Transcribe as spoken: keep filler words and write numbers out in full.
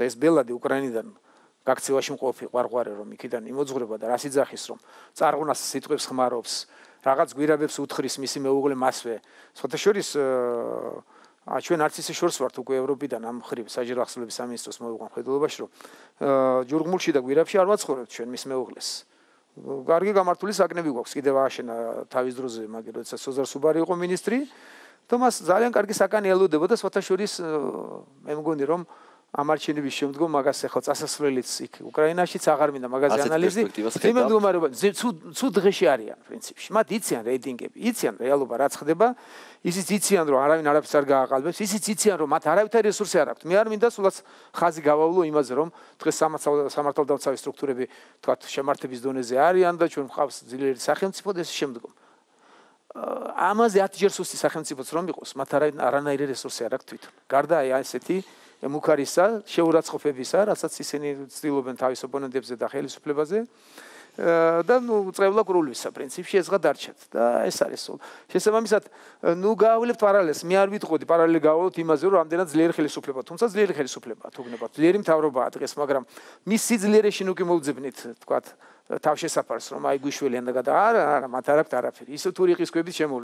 და ეს ბელადი უკრაინიდან გაქცევაში მყოფი ყარყარი რომ იქიდან იმოძღვრება და რას იძახის რომ წარღვნას სიტყვებს ხმარობს, რაღაც გვირაბებს უთხრის მისი მეუღლე მასვე. Სხვათა შორის ჩვენ არც ისე შორს ვართ უკვე ევროპიდან ამ ხრივ საჯარო ახსნების სამინისტროს მოუღან ხედულობაში რომ ჯურგმულში და გვირაბში არ ვაცხოვრებთ ჩვენ მის მეუღლეს. Კარგი გამართული საკნები გვაქვს, კიდევ აღაშენა თავის დროზე, მაგრამ როდესაც სოზარ სუბარი იყო მინისტრი და მას ძალიან კარგი საკანი ელოდებოდა, სხვათა შორის მე მგონი რომ ამ არჩევნების შემდგომ მაგას ახლა წასასვლელიც იქ უკრაინაშიც აღარ მინდა მაგაზე ანალიზი. მე მგონი ცუდ დღეში არიან პრინციპში. მათ იციან რეიტინგები, იციან რეალობა რაც ხდება, ისიც იციან რომ არავინ არაფერს არ გააყალბებს, ისიც იციან რომ მათ არავითარი რესურსი არ აქვთ. მე არ მინდა სულაც ხაზი გავავლო იმაზე რომ დღეს სამართალდამცავი სტრუქტურები თქვათ შემართების დონეზე არიან და ჩვენ მყავს ძლიერი სახელმწიფო და ეს შემდგომ. ამაზე ათჯერ სუსტი სახელმწიფოც რომ იყოს, მათ არანაირი რესურსი არ აქვთ თვითონ. გარდა აი ესეთი მუქარისა, შეურაცხყოფებისა, რასაც ისინი ცდილობენ თავის ოპონენტებზე და ხელისუფლებაზე და წრევლა გრულვისა პრინციპში ესღა დარჩათ და ეს არის სულ. შესაბამისად, ნუ გავავლებთ პარალელს, მე არ ვიტყოდი პარალელი გავავლოთ იმაზე, რომ ამდენად ძლიერი ხელისუფლება, თუმცა ძლიერი ხელისუფლება თუგნებათ, ძლიერი მთავრობაა დღეს, მაგრამ მის სიძლიერეში ნუ კი მოუძებნით, თქვათ, თავშესაფარს, რომ აი გუშველი ან და გადა, არა, არა, მათ არ აქვს არაფერი. ისე თუ რიყის ქვები შემოვლენ.